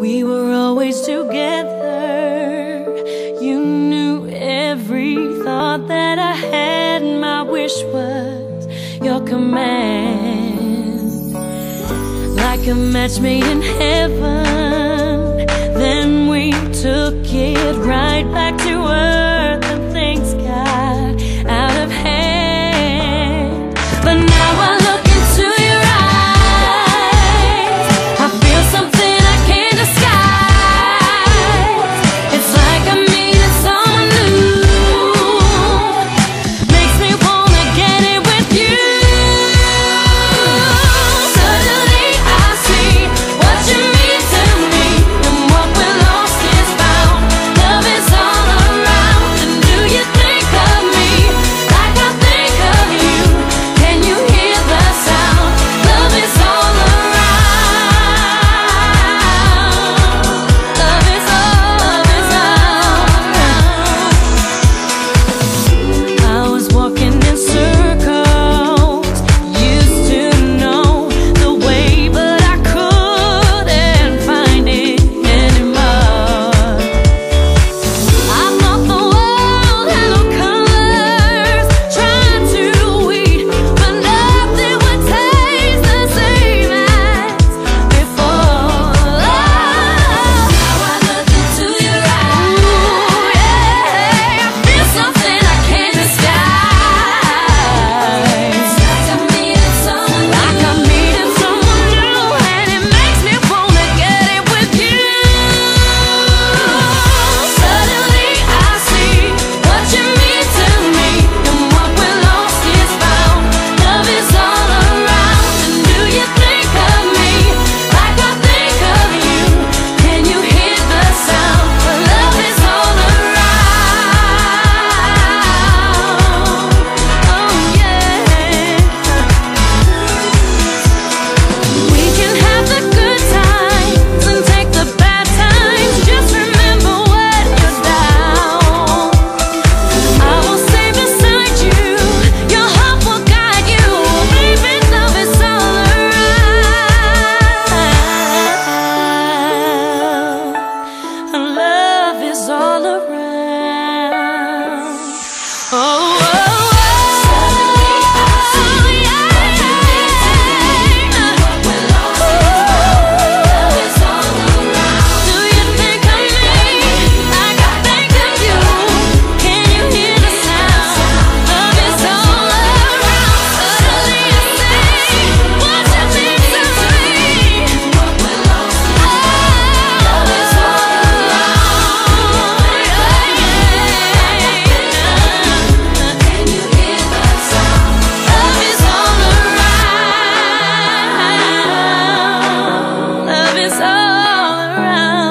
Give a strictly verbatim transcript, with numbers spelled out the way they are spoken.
We were always together. You knew every thought that I had. My wish was your command. Like a match made in heaven, then we took it right back to earth, and things got out of hand. But now I look into your eyes, I feel something I can't disguise. It's like I'm meeting someone new, makes me wanna get it with you. Suddenly I see what you mean to me, and what we're lost is found. Love is all around, and do you think of me like I think of you? Can you hear the sound? Love is all around. Love is all, love is all around. I was walking in circles, used to know the way, but I couldn't find it anymore. I thought the world had no colors, tried to eat, but nothing would taste the same as before. Oh, now I look into your eyes. Ooh, yeah, I feel something I can't disguise. It's like I'm meeting someone new. Like I'm meeting someone new, and it makes me wanna get it with you. Suddenly I see what you mean to me, and what we're lost is found. Love is all around, and do you think of me like I think of you? Can you hear the sound? But love is all around. Oh yeah. We can have the good times and take the bad times. Just remember what goes down. I will stay beside you. Your hope will guide you. Believe in love is all around. And love is all around. Oh, oh, all around.